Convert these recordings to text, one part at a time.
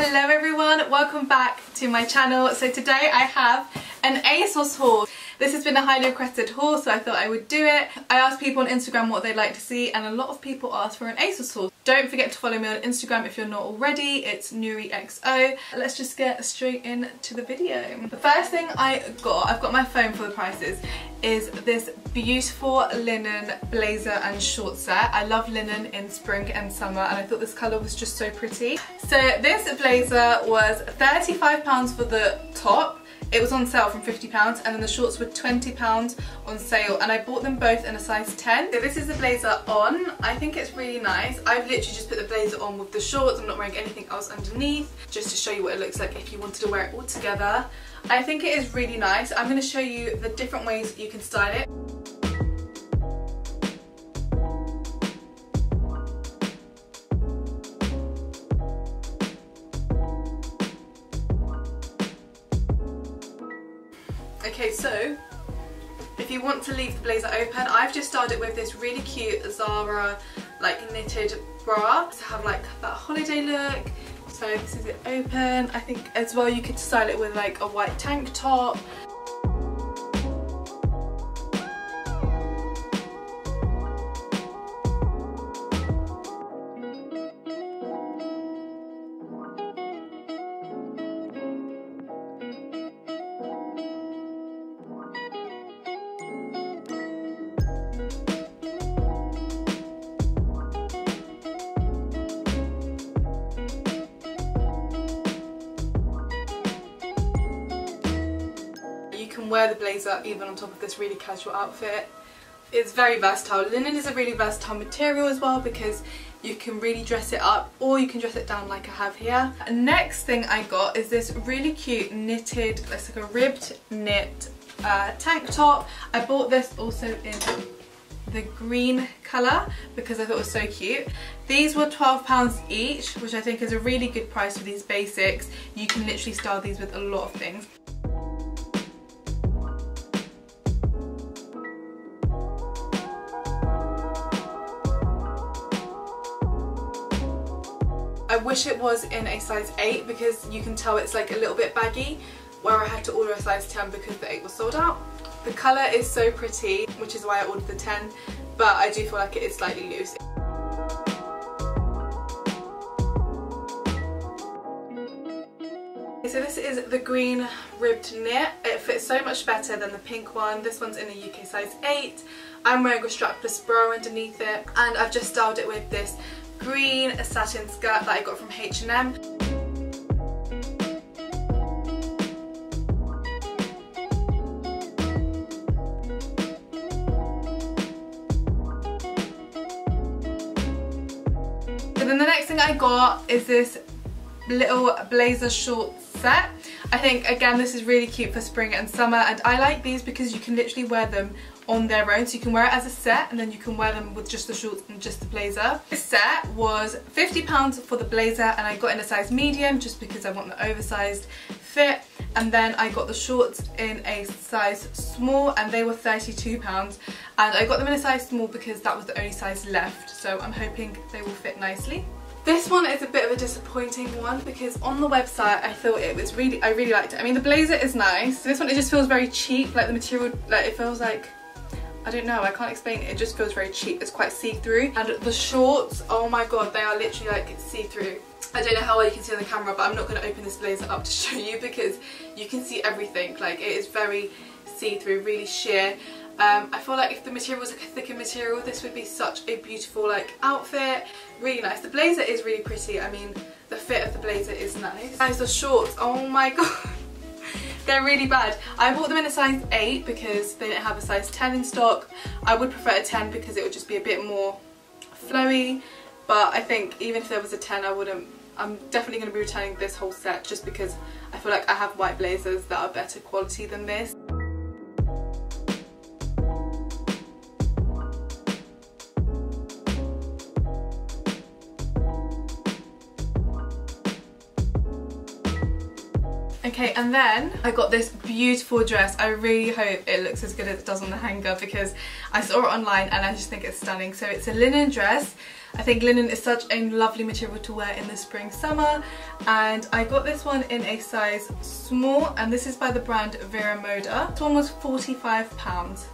Hello everyone, welcome back to my channel. So today I have an ASOS haul. This has been a highly requested haul, so I thought I would do it. I asked people on Instagram what they'd like to see and a lot of people asked for an ASOS haul. Don't forget to follow me on Instagram if you're not already, it's NurieXO. Let's just get straight into the video. The first thing I've got my phone for the prices, is this beautiful linen blazer and short set. I love linen in spring and summer and I thought this colour was just so pretty. So this blazer was £35 for the top. It was on sale from £50 and then the shorts were £20 on sale and I bought them both in a size 10. So this is the blazer on. I think it's really nice. I've literally just put the blazer on with the shorts. I'm not wearing anything else underneath, just to show you what it looks like if you wanted to wear it all together. I think it is really nice. I'm going to show you the different ways you can style it. Okay, so if you want to leave the blazer open, I've just styled it with this really cute Zara like knitted bra to have like that holiday look. So this is it open. I think as well you could style it with like a white tank top. Wear the blazer even on top of this really casual outfit. It's very versatile. Linen is a really versatile material as well because you can really dress it up or you can dress it down like I have here. Next thing I got is this really cute knitted, it's like a ribbed knit tank top. I bought this also in the green colour because I thought it was so cute. These were £12 each, which I think is a really good price for these basics. You can literally style these with a lot of things. I wish it was in a size 8 because you can tell it's like a little bit baggy, where I had to order a size 10 because the 8 was sold out. The colour is so pretty, which is why I ordered the 10, but I do feel like it is slightly loose. So this is the green ribbed knit. It fits so much better than the pink one. This one's in a UK size 8. I'm wearing a strapless bra underneath it and I've just styled it with this green satin skirt that I got from H&M. So then the next thing I got is this little blazer short set. I think again this is really cute for spring and summer and I like these because you can literally wear them on their own, so you can wear it as a set and then you can wear them with just the shorts and just the blazer. This set was £50 for the blazer and I got in a size medium just because I want the oversized fit, and then I got the shorts in a size small and they were £32 and I got them in a size small because that was the only size left, so I'm hoping they will fit nicely. This one is a bit of a disappointing one because on the website I thought it was I really liked it. I mean the blazer is nice, so this one it just feels very cheap, like the material, like it feels like, I don't know, I can't explain it, it just feels very cheap, it's quite see-through. And the shorts, oh my god, they are literally like see-through. I don't know how well you can see on the camera, but I'm not going to open this blazer up to show you because you can see everything, like it is very see-through, really sheer. I feel like if the material was like a thicker material, this would be such a beautiful like outfit. Really nice. The blazer is really pretty. I mean, the fit of the blazer is nice. Guys, the shorts, oh my god, they're really bad. I bought them in a size 8 because they didn't have a size 10 in stock. I would prefer a 10 because it would just be a bit more flowy. But I think even if there was a 10, I wouldn't. I'm definitely going to be returning this whole set just because I feel like I have white blazers that are better quality than this. Okay, and then I got this beautiful dress. I really hope it looks as good as it does on the hanger because I saw it online and I just think it's stunning. So it's a linen dress I think linen is such a lovely material to wear in the spring summer, and I got this one in a size small, and this is by the brand Vero Moda. This one was £45.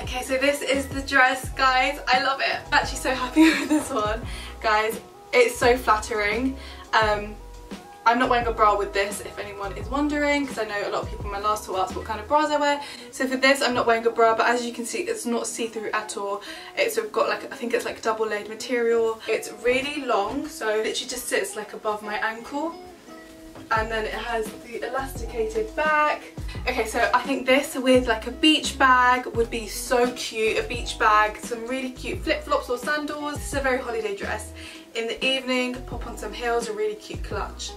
Okay, so this is the dress, guys. I love it. I'm actually so happy with this one, guys. It's so flattering. I'm not wearing a bra with this, if anyone is wondering, because I know a lot of people in my last tour asked what kind of bras I wear. So for this, I'm not wearing a bra, but as you can see, it's not see-through at all. It's got like, I think it's like double layered material. It's really long, so it literally just sits like above my ankle. And then it has the elasticated back. Okay, so I think this with like a beach bag would be so cute. A beach bag, some really cute flip-flops or sandals. This is a very holiday dress. In the evening, pop on some heels, a really cute clutch.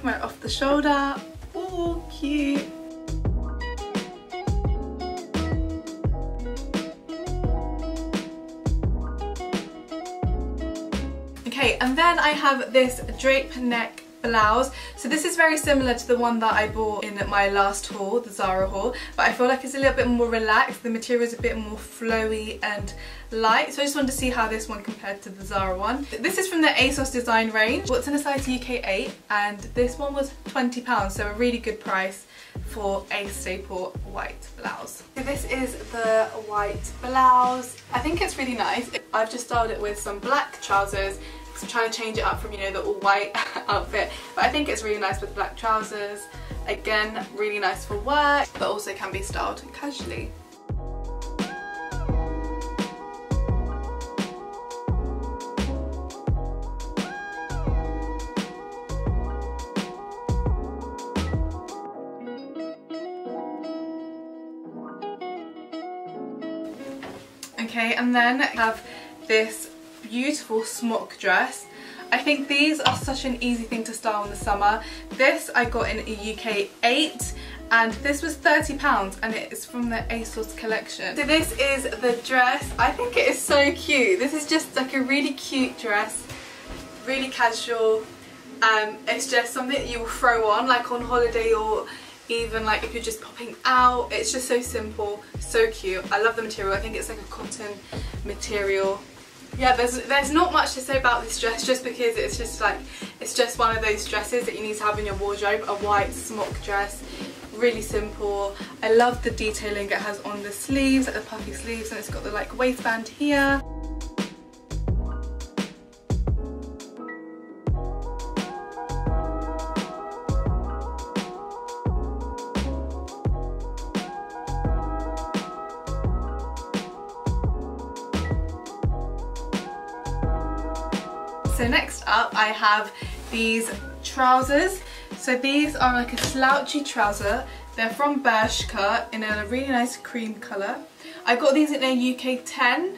Come out off the shoulder, all cute. Okay, and then I have this drape neck blouse. So this is very similar to the one that I bought in my last haul, the Zara haul, but I feel like it's a little bit more relaxed. The material is a bit more flowy and light, so I just wanted to see how this one compared to the Zara one. This is from the ASOS Design range. Well, it's in a size UK 8, and this one was £20, so a really good price for a staple white blouse. So this is the white blouse. I think it's really nice. I've just styled it with some black trousers. I'm trying to change it up from, you know, the all white outfit, but I think it's really nice with black trousers. Again, really nice for work, but also can be styled casually. Okay, and then I have this beautiful smock dress. I think these are such an easy thing to style in the summer. This I got in a UK 8 and this was £30, and it is from the ASOS collection. So this is the dress. I think it is so cute. This is just like a really cute dress, really casual. It's just something that you will throw on like on holiday, or even like if you're just popping out. It's just so simple, so cute. I love the material. I think it's like a cotton material. Yeah, there's not much to say about this dress, just because it's just like, it's just one of those dresses that you need to have in your wardrobe, a white smock dress, really simple. I love the detailing it has on the sleeves, like the puffy sleeves, and it's got the like waistband here. So next up I have these trousers. So these are like a slouchy trouser. They're from Bershka in a really nice cream colour. I got these in a UK 10.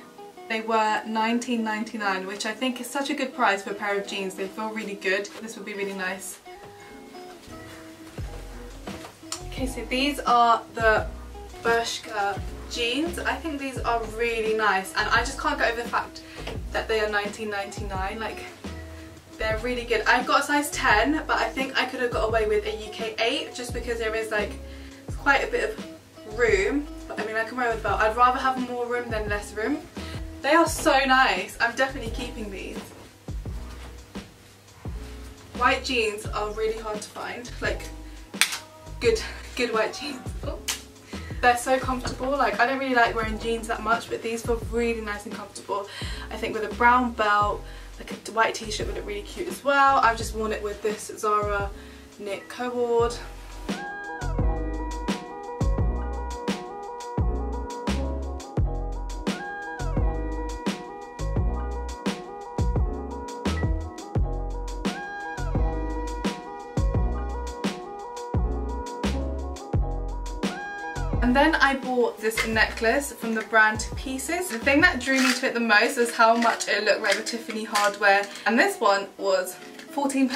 They were £19.99, which I think is such a good price for a pair of jeans. They feel really good. This would be really nice. Okay, so these are the Bershka jeans. I think these are really nice, and I just can't get over the fact that they are £19.99. like, they're really good. I've got a size 10, but I think I could have got away with a UK 8 just because there is like quite a bit of room, but I mean I can wear with belt. I'd rather have more room than less room. They are so nice. I'm definitely keeping these. White jeans are really hard to find, like good white jeans. Oh. They're so comfortable. Like, I don't really like wearing jeans that much, but these feel really nice and comfortable. I think with a brown belt, like a white t-shirt would look really cute as well. I've just worn it with this Zara knit cord. And then I bought this necklace from the brand Pieces. The thing that drew me to it the most was how much it looked like the Tiffany hardware. And this one was £14.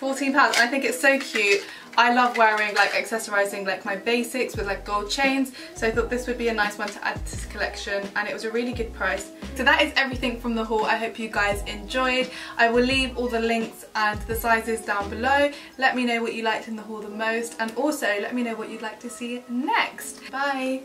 £14. I think it's so cute. I love wearing, like, accessorizing like my basics with like gold chains. So I thought this would be a nice one to add to this collection, and it was a really good price. So that is everything from the haul. I hope you guys enjoyed. I will leave all the links and the sizes down below. Let me know what you liked in the haul the most, and also let me know what you'd like to see next. Bye!